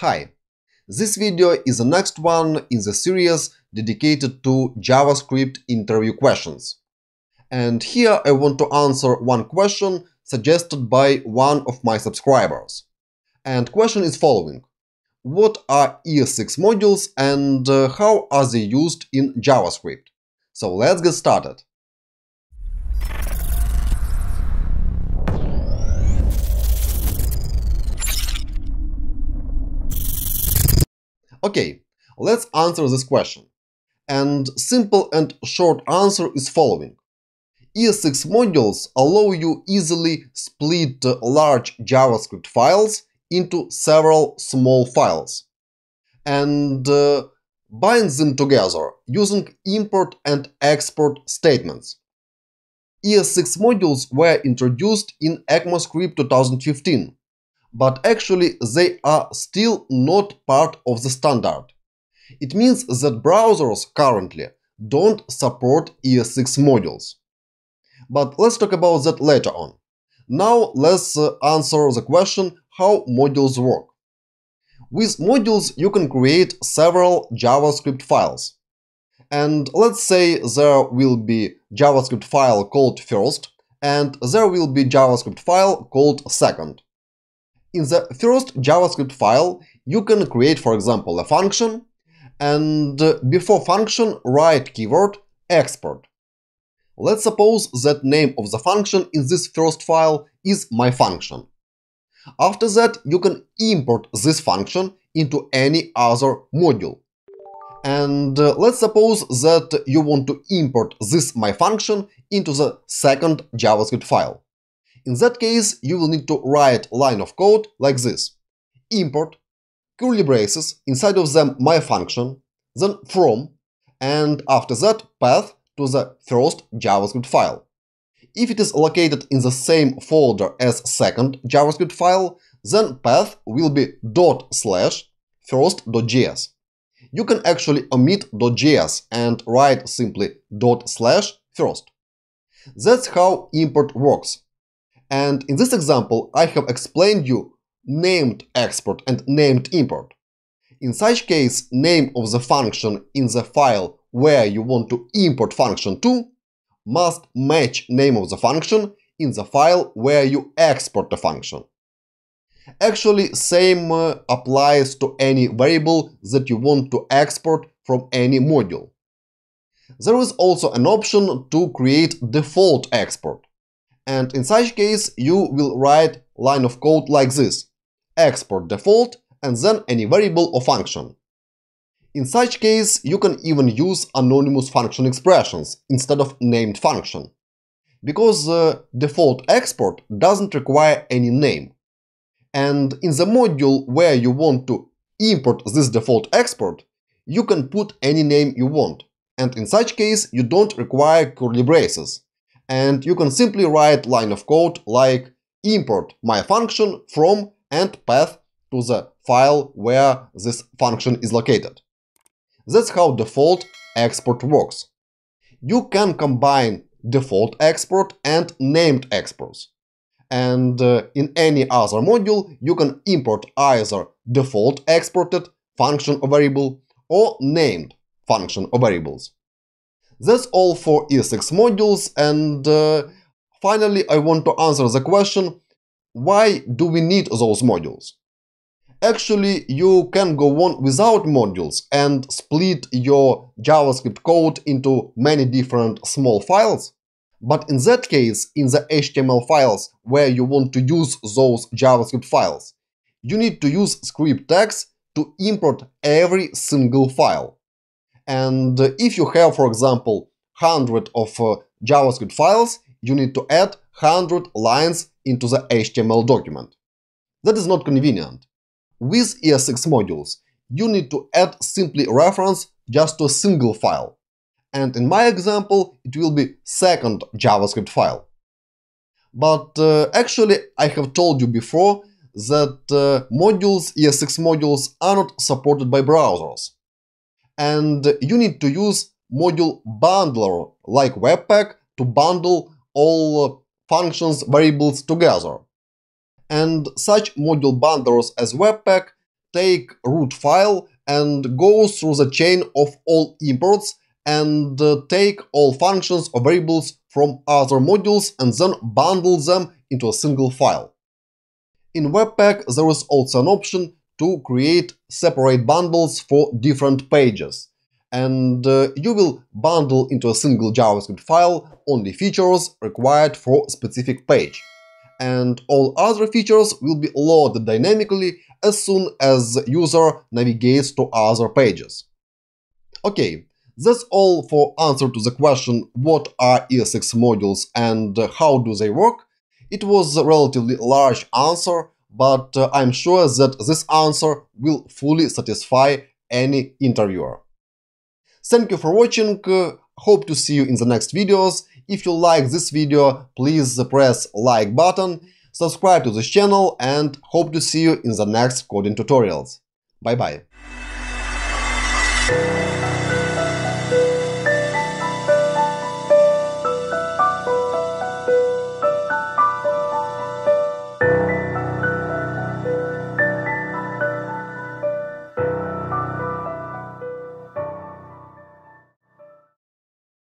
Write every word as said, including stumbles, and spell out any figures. Hi! This video is the next one in the series dedicated to JavaScript interview questions. And here I want to answer one question suggested by one of my subscribers. And question is following. What are E S six modules and uh, how are they used in JavaScript? So let's get started. Okay, let's answer this question. And simple and short answer is following. E S six modules allow you easily split large JavaScript files into several small files and uh, bind them together using import and export statements. E S six modules were introduced in ECMAScript two thousand fifteen. But actually they are still not part of the standard. It means that browsers currently don't support E S six modules. But let's talk about that later on. Now let's uh, answer the question how modules work. With modules you can create several JavaScript files. And let's say there will be JavaScript file called first, and there will be JavaScript file called second. In the first JavaScript file, you can create, for example, a function, and before function write keyword export. Let's suppose that name of the function in this first file is my function. After that, you can import this function into any other module. And uh, let's suppose that you want to import this my function into the second JavaScript file. In that case, you will need to write line of code like this. Import, curly braces, inside of them my function, then from, and after that path to the first JavaScript file. If it is located in the same folder as second JavaScript file, then path will be dot slash first.js. You can actually omit .js and write simply dot slash first. That's how import works. And in this example, I have explained you named export and named import. In such case, name of the function in the file where you want to import function to must match name of the function in the file where you export the function. Actually, same uh, applies to any variable that you want to export from any module. There is also an option to create default export. And in such case, you will write line of code like this, export default, and then any variable or function. In such case, you can even use anonymous function expressions instead of named function, because uh, default export doesn't require any name. And in the module where you want to import this default export, you can put any name you want, and in such case, you don't require curly braces. And you can simply write line of code like import my function from and path to the file where this function is located. That's how default export works. You can combine default export and named exports. And uh, in any other module, you can import either default exported function or variable or named function or variables. That's all for E S six modules, and uh, finally I want to answer the question, why do we need those modules? Actually, you can go on without modules and split your JavaScript code into many different small files, but in that case, in the H T M L files where you want to use those JavaScript files, you need to use script tags to import every single file. And if you have, for example, one hundred of uh, JavaScript files, you need to add one hundred lines into the H T M L document. That is not convenient. With E S six modules, you need to add simply reference just to a single file. And in my example, it will be second JavaScript file. But uh, actually, I have told you before that uh, modules, E S six modules are not supported by browsers. And you need to use module bundler like Webpack to bundle all functions, variables together. And such module bundlers as Webpack take root file and go through the chain of all imports and uh, take all functions or variables from other modules and then bundle them into a single file. In Webpack, there is also an option to create separate bundles for different pages. And uh, you will bundle into a single JavaScript file only features required for a specific page. And all other features will be loaded dynamically as soon as the user navigates to other pages. Okay, that's all for answer to the question what are E S six modules and how do they work. It was a relatively large answer, but uh, I'm sure that this answer will fully satisfy any interviewer. Thank you for watching, uh, hope to see you in the next videos. If you like this video, please press like button, subscribe to this channel, and hope to see you in the next coding tutorials. Bye-bye.